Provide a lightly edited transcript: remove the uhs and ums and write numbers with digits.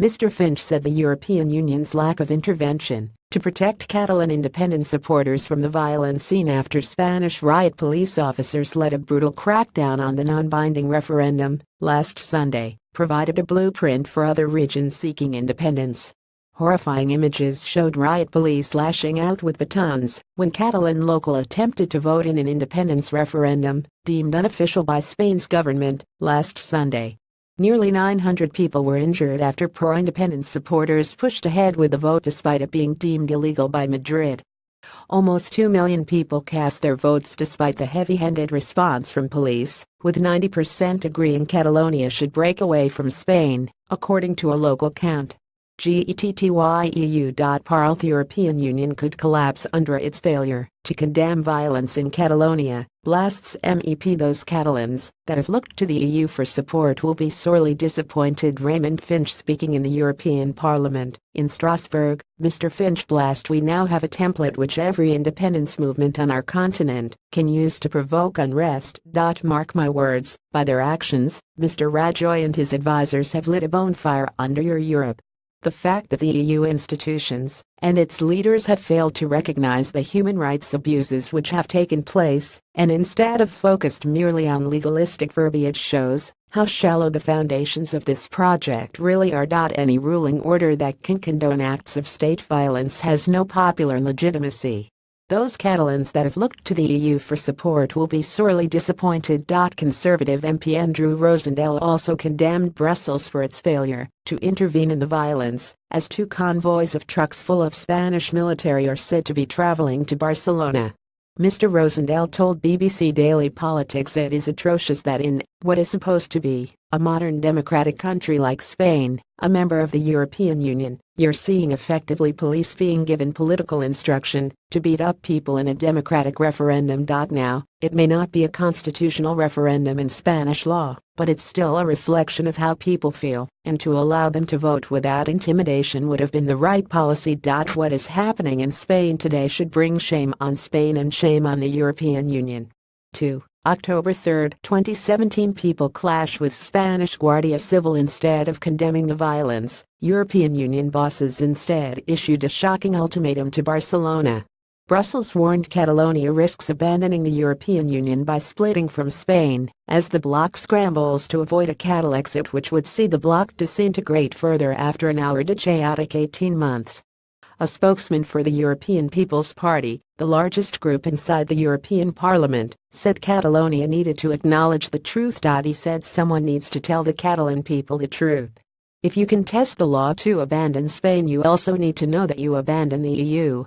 Mr. Finch said the European Union's lack of intervention to protect Catalan independence supporters from the violence seen after Spanish riot police officers led a brutal crackdown on the non-binding referendum last Sunday provided a blueprint for other regions seeking independence. Horrifying images showed riot police lashing out with batons when Catalan local attempted to vote in an independence referendum, deemed unofficial by Spain's government, last Sunday. Nearly 900 people were injured after pro-independence supporters pushed ahead with the vote despite it being deemed illegal by Madrid. Almost 2 million people cast their votes despite the heavy-handed response from police, with 90% agreeing Catalonia should break away from Spain, according to a local count. GETTYEU. The European Union could collapse under its failure to condemn violence in Catalonia, blasts MEP. Those Catalans that have looked to the EU for support will be sorely disappointed. Raymond Finch speaking in the European Parliament in Strasbourg. Mr. Finch blasted, "We now have a template which every independence movement on our continent can use to provoke unrest. Mark my words, by their actions, Mr. Rajoy and his advisors have lit a bonfire under your Europe." The fact that the EU institutions and its leaders have failed to recognize the human rights abuses which have taken place, and instead have focused merely on legalistic verbiage, shows how shallow the foundations of this project really are. Any ruling order that can condone acts of state violence has no popular legitimacy. Those Catalans that have looked to the EU for support will be sorely disappointed. Conservative MP Andrew Rosendell also condemned Brussels for its failure to intervene in the violence, as 2 convoys of trucks full of Spanish military are said to be traveling to Barcelona. Mr. Rosendell told BBC Daily Politics it is atrocious that in what is supposed to be a modern democratic country like Spain, a member of the European Union, you're seeing effectively police being given political instruction to beat up people in a democratic referendum. Now, it may not be a constitutional referendum in Spanish law, but it's still a reflection of how people feel, and to allow them to vote without intimidation would have been the right policy. What is happening in Spain today should bring shame on Spain and shame on the European Union. 2. October 3, 2017. People clash with Spanish Guardia Civil instead of condemning the violence. European Union bosses instead issued a shocking ultimatum to Barcelona. Brussels warned Catalonia risks abandoning the European Union by splitting from Spain, as the bloc scrambles to avoid a Catalan exit which would see the bloc disintegrate further after an already chaotic 18 months. A spokesman for the European People's Party, the largest group inside the European Parliament, said Catalonia needed to acknowledge the truth. He said someone needs to tell the Catalan people the truth. If you contest the law to abandon Spain, you also need to know that you abandon the EU,